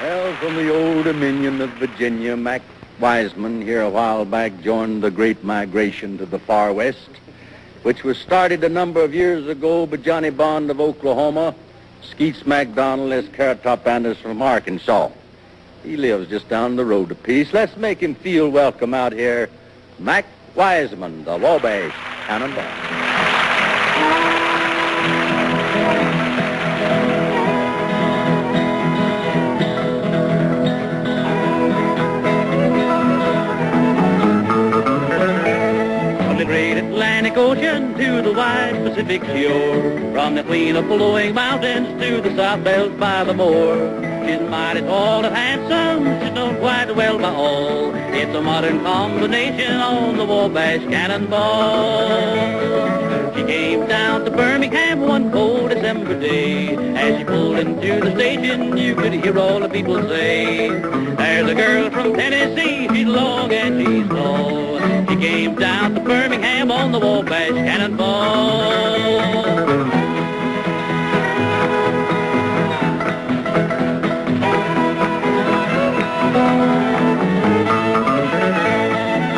Well, from the old dominion of Virginia, Mac Wiseman here a while back joined the great migration to the far west, which was started a number of years ago by Johnny Bond of Oklahoma, Skeets MacDonald, S. Carrot from Arkansas. He lives just down the road a piece. Let's make him feel welcome out here. Mac Wiseman, the Wabash Cannon Ball. Ocean to the wide Pacific shore, from the queen of flowing mountains to the south belt by the moor. She's mighty tall and handsome, she's known quite well by all. It's a modern combination on the Wabash Cannon Ball. She came down to Birmingham one cold December day. As she pulled into the station, you could hear all the people say, "There's a girl from Tennessee, she's long and she's tall." She came down to Birmingham on the Wabash Cannon Ball.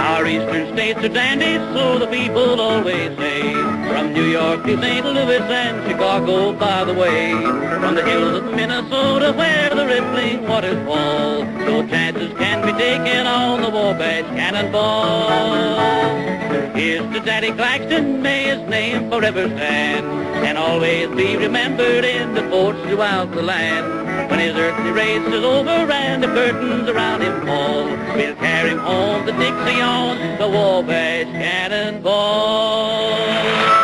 Our eastern states are dandy, so the people always say, from New York to St. Louis and Chicago, by the way, from the hills of Minnesota where the rippling waters fall, no chances can be taken on the Wabash Cannon Ball. Here's to Daddy Claxton, may his name forever stand, and always be remembered in the forts throughout the land. When his earthly race is over and the curtains around him fall, we'll carry him home to Dixie on the Wabash Cannon Ball.